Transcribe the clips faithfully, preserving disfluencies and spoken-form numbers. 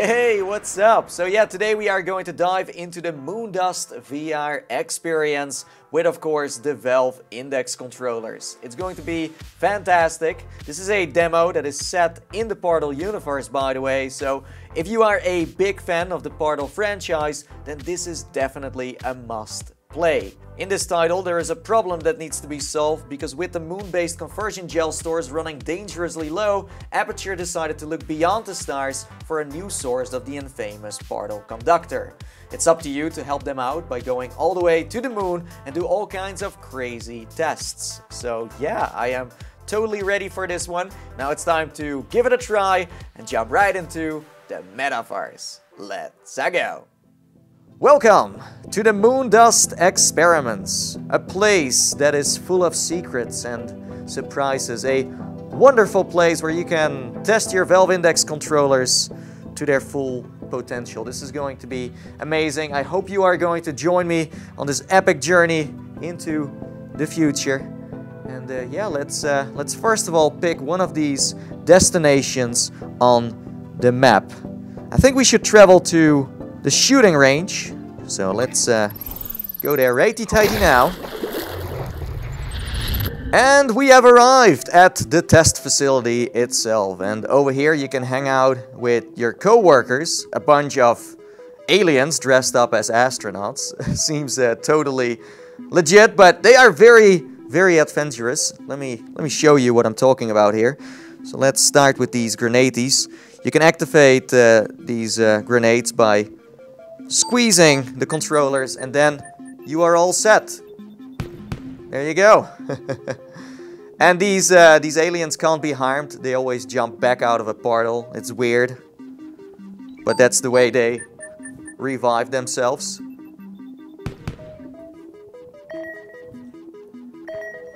Hey, what's up? So yeah, today we are going to dive into the Moondust V R experience with, of course, the Valve Index controllers. It's going to be fantastic. This is a demo that is set in the Portal universe, by the way, so if you are a big fan of the Portal franchise, then this is definitely a must play. In this title, there is a problem that needs to be solved because with the moon-based conversion gel stores running dangerously low, Aperture decided to look beyond the stars for a new source of the infamous Portal conductor. It's up to you to help them out by going all the way to the moon and do all kinds of crazy tests. So yeah, I am totally ready for this one. Now it's time to give it a try and jump right into the metaverse. Let's-a go! Welcome to the Moondust Experiments, a place that is full of secrets and surprises, a wonderful place where you can test your Valve Index controllers to their full potential. This is going to be amazing. I hope you are going to join me on this epic journey into the future. And uh, yeah, let's, uh, let's first of all pick one of these destinations on the map. I think we should travel to the shooting range, so let's uh, go there righty-tighty now. And we have arrived at the test facility itself, and over here you can hang out with your co-workers, a bunch of aliens dressed up as astronauts. Seems uh, totally legit, but they are very, very adventurous. Let me, let me show you what I'm talking about here. So let's start with these grenades. You can activate uh, these uh, grenades by squeezing the controllers, and then you are all set. There you go. And these uh, these aliens can't be harmed. They always jump back out of a portal. It's weird, but that's the way they revive themselves.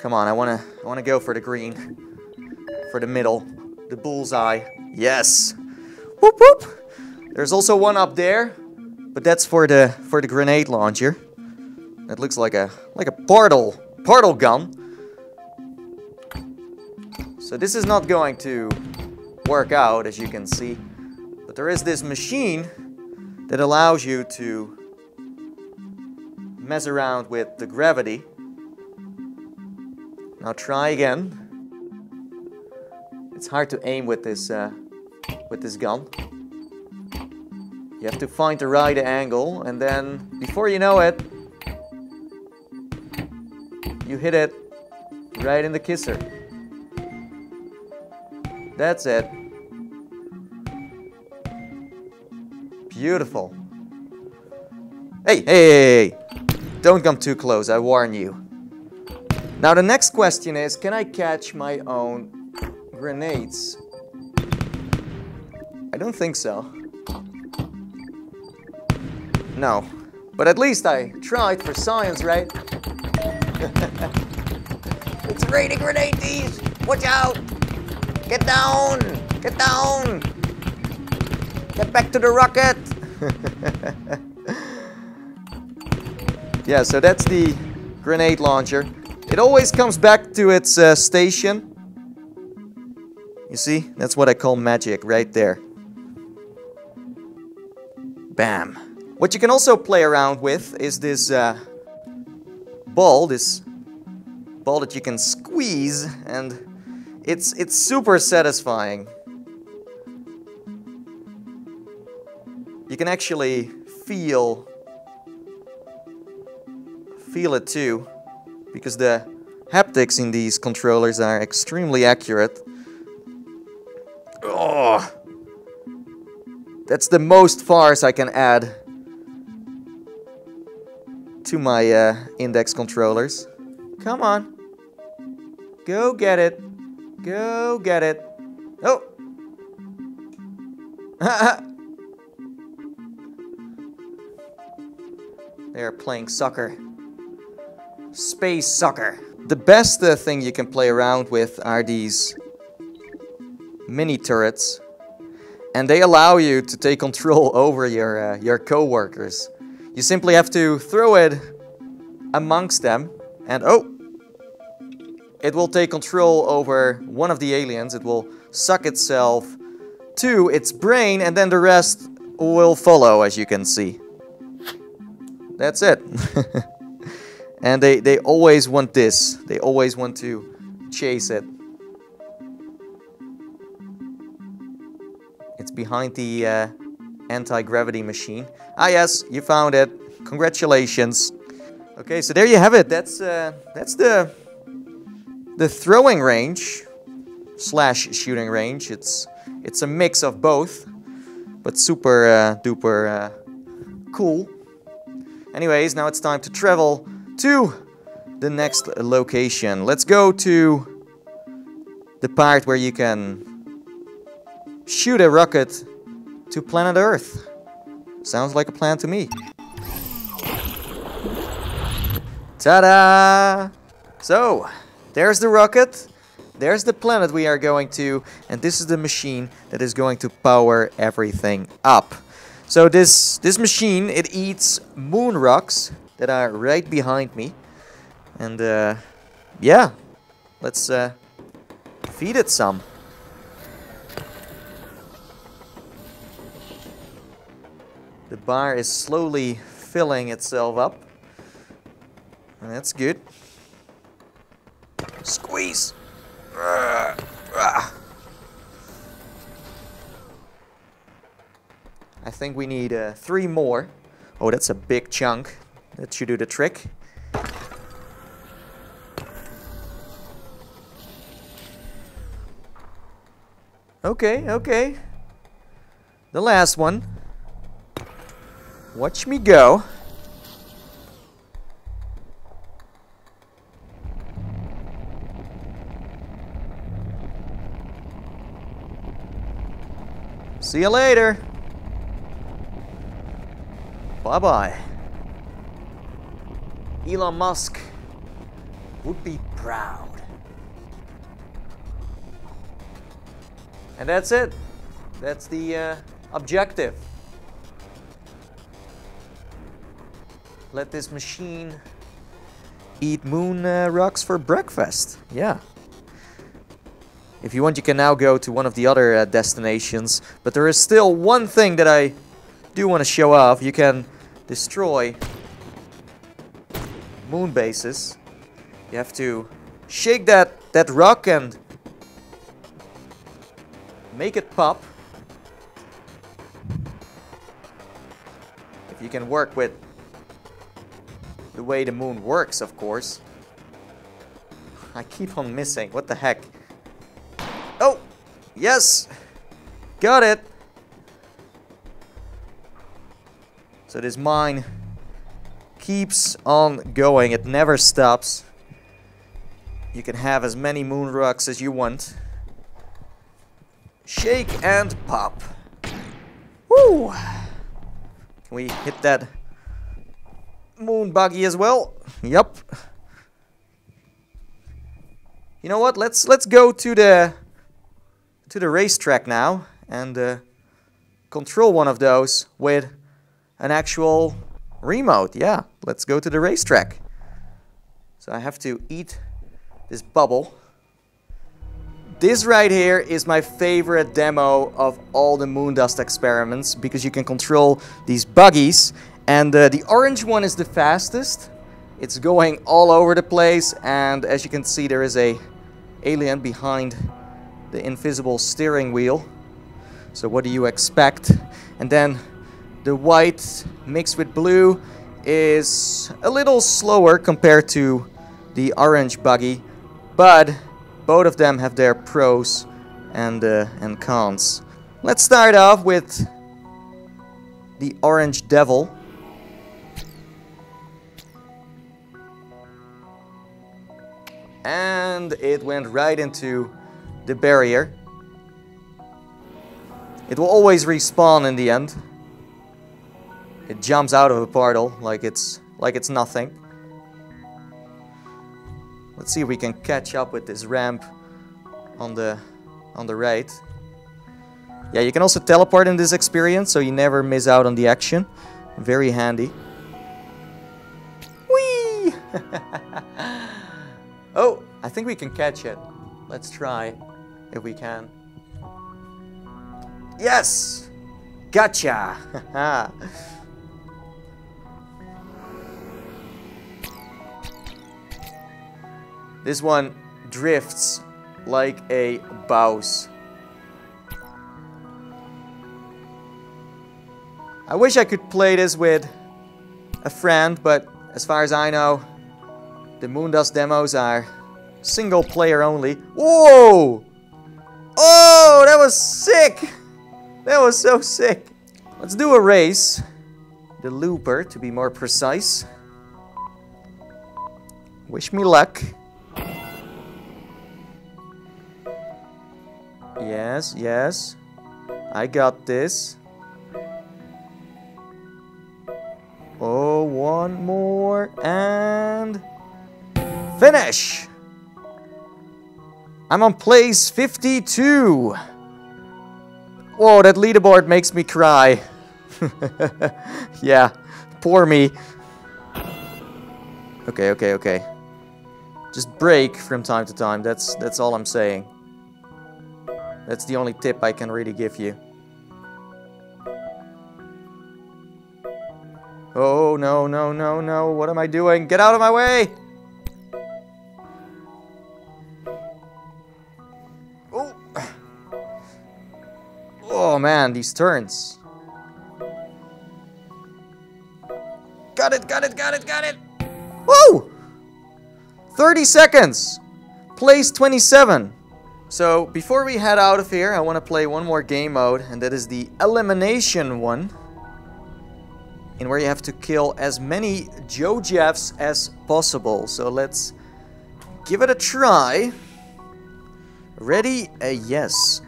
Come on, I wanna I wanna go for the green, for the middle, the bullseye. Yes. Whoop whoop. There's also one up there. But that's for the for the grenade launcher. That looks like a like a portal portal gun. So this is not going to work out, as you can see. But there is this machine that allows you to mess around with the gravity. Now try again. It's hard to aim with this uh, with this gun. You have to find the right angle, and then, before you know it, you hit it right in the kisser. That's it. Beautiful. Hey, hey, hey, don't come too close, I warn you. Now the next question is, can I catch my own grenades? I don't think so. No, but at least I tried for science, right? It's raining grenades! Watch out! Get down! Get down! Get back to the rocket! Yeah, so that's the grenade launcher. It always comes back to its uh, station. You see, that's what I call magic right there. Bam! What you can also play around with is this uh, ball, this ball that you can squeeze, and it's it's super satisfying. You can actually feel feel it too, because the haptics in these controllers are extremely accurate. Oh, that's the most farce I can add to my uh, index controllers. Come on. Go get it. Go get it. Oh! They are playing soccer. Space soccer. The best uh, thing you can play around with are these mini turrets. And they allow you to take control over your, uh, your co-workers. You simply have to throw it amongst them, and oh! It will take control over one of the aliens. It will suck itself to its brain, and then the rest will follow, as you can see. That's it. And they, they always want this. They always want to chase it. It's behind the uh, anti-gravity machine. Ah yes, you found it. Congratulations. Okay, so there you have it. That's uh, that's the the throwing range slash shooting range. It's it's a mix of both, but super uh, duper uh, cool. Anyways, now it's time to travel to the next location. Let's go to the part where you can shoot a rocket to planet Earth. Sounds like a plan to me. Ta-da! So, there's the rocket, there's the planet we are going to, and this is the machine that is going to power everything up. So this, this machine, it eats moon rocks that are right behind me. And uh, yeah, let's uh, feed it some. The bar is slowly filling itself up. That's good. Squeeze. I think we need uh, three more. Oh, that's a big chunk. That should do the trick. Okay, okay. The last one. Watch me go. See you later. Bye-bye. Elon Musk would be proud. And that's it. That's the uh, objective. Let this machine eat moon uh, rocks for breakfast. Yeah. If you want, you can now go to one of the other uh, destinations, but there is still one thing that I do want to show off. You can destroy moon bases. You have to shake that, that rock and make it pop. If you can work with the way the moon works, of course. I keep on missing. What the heck? Oh! Yes! Got it! So this mine keeps on going. It never stops. You can have as many moon rocks as you want. Shake and pop. Woo! Can we hit that moon buggy as well? Yep. You know what? Let's let's go to the to the racetrack now and uh, control one of those with an actual remote. Yeah, let's go to the racetrack. So I have to eat this bubble. This right here is my favorite demo of all the Moondust experiments, because you can control these buggies, and uh, the orange one is the fastest. It's going all over the place, and as you can see, there is an alien behind the invisible steering wheel. So what do you expect? And then the white mixed with blue is a little slower compared to the orange buggy, but both of them have their pros and uh, and cons. Let's start off with the orange devil. And it went right into the barrier. It will always respawn in the end. It jumps out of a portal like it's like it's nothing. Let's see if we can catch up with this ramp on the on the right. Yeah, you can also teleport in this experience, so you never miss out on the action. Very handy. Whee! Oh, I think we can catch it. Let's try if we can. Yes! Gotcha! This one drifts like a bouse. I wish I could play this with a friend, but as far as I know, the Moondust demos are single player only. Whoa! Oh, that was sick! That was so sick! Let's do a race. The looper, to be more precise. Wish me luck. Yes, yes. I got this. Oh, one more and... finish! I'm on place fifty-two! Whoa, that leaderboard makes me cry. Yeah, poor me. Okay, okay, okay. Just break from time to time, that's, that's all I'm saying. That's the only tip I can really give you. Oh, no, no, no, no, what am I doing? Get out of my way! Oh, oh man, these turns. Got it, got it, got it, got it! Woo! thirty seconds! Place twenty-seven. So, before we head out of here, I want to play one more game mode, and that is the elimination one. And where you have to kill as many Joe Jeffs as possible. So let's give it a try. Ready? Uh, yes.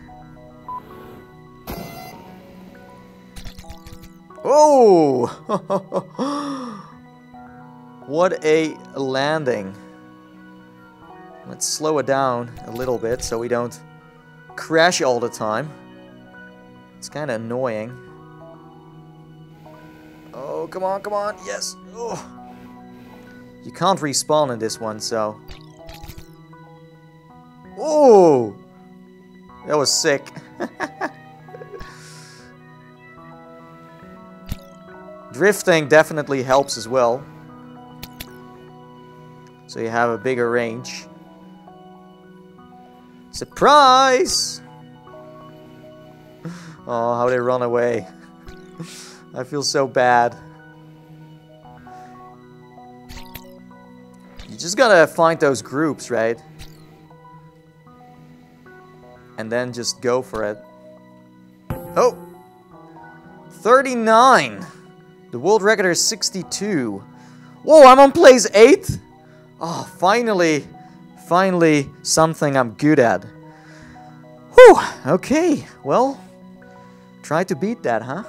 Oh! What a landing. Let's slow it down a little bit so we don't crash all the time. It's kind of annoying. Oh, come on, come on, yes! Ugh. You can't respawn in this one, so... Oh! That was sick. Drifting definitely helps as well. So you have a bigger range. Surprise! Oh, how they run away. I feel so bad. You just gotta find those groups, right? And then just go for it. Oh! thirty-nine! The world record is sixty-two. Whoa, I'm on place eight? Oh, finally. Finally, something I'm good at. Whew, okay. Well, try to beat that, huh?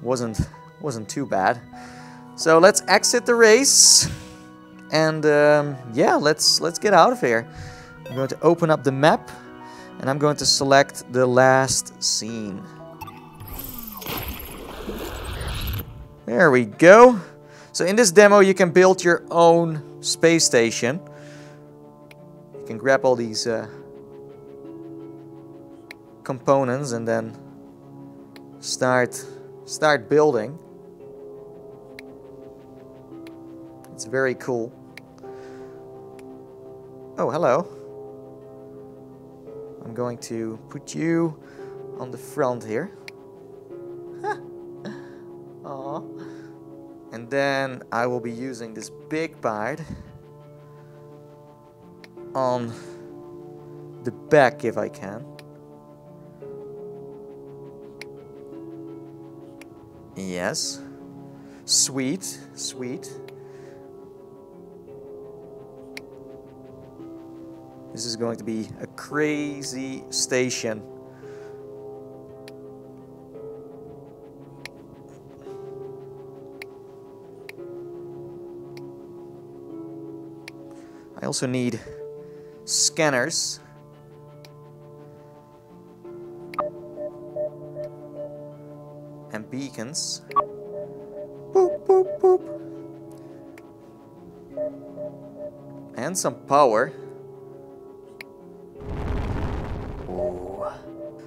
Wasn't wasn't too bad. So let's exit the race, and um, yeah, let's let's get out of here. I'm going to open up the map, and I'm going to select the last scene. There we go. So in this demo, you can build your own space station. You can grab all these uh, components and then start. Start building. It's very cool. Oh, hello. I'm going to put you on the front here. Aww. And then I will be using this big part on the back if I can. Yes. Sweet, sweet. This is going to be a crazy station. I also need scanners. And beacons. Boop, boop, boop. And some power. Ooh.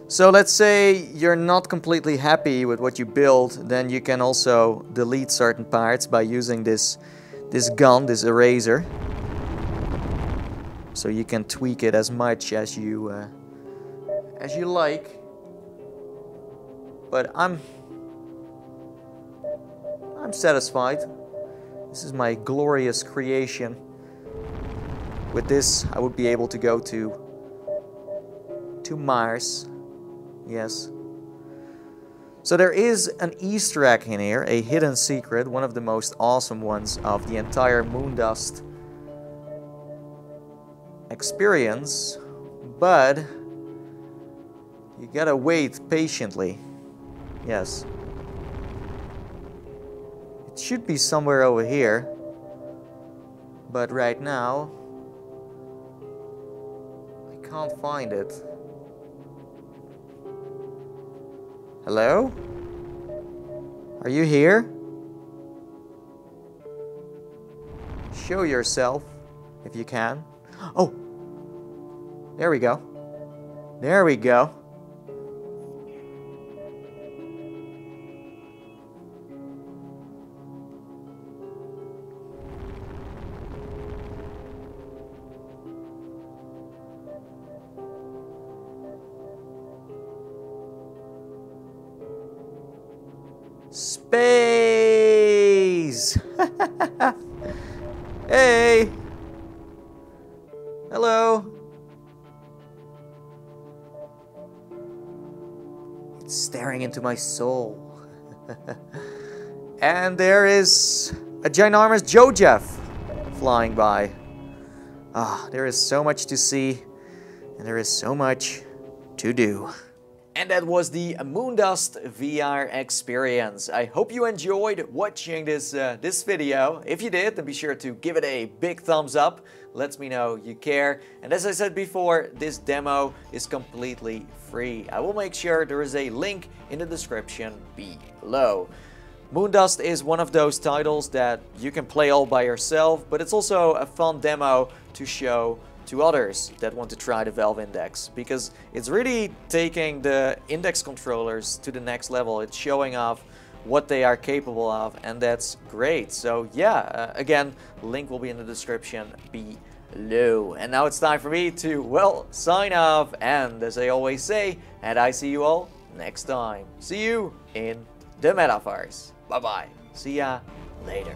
So let's say you're not completely happy with what you build, then you can also delete certain parts by using this, this gun, this eraser. So you can tweak it as much as you, uh, as you like. But I'm, I'm satisfied. This is my glorious creation. With this, I would be able to go to, to Mars. Yes. So there is an Easter egg in here, a hidden secret, one of the most awesome ones of the entire Moondust experience, but you gotta wait patiently. Yes. It should be somewhere over here, but right now I can't find it. Hello? Are you here? Show yourself if you can. Oh! There we go. There we go. Space! Hey! Hello! It's staring into my soul. And there is a ginormous Joe Jeff flying by. Ah, there is so much to see, and there is so much to do. And that was the Moondust V R experience. I hope you enjoyed watching this, uh, this video. If you did, then be sure to give it a big thumbs up. Let me know you care. And as I said before, this demo is completely free. I will make sure there is a link in the description below. Moondust is one of those titles that you can play all by yourself, but it's also a fun demo to show to others that want to try the Valve Index, because it's really taking the Index controllers to the next level. It's showing off what they are capable of, and that's great. So yeah, uh, again, link will be in the description below. And now it's time for me to, well, sign off, and as I always say, and I see you all next time. See you in the metaverse. Bye bye. See ya later.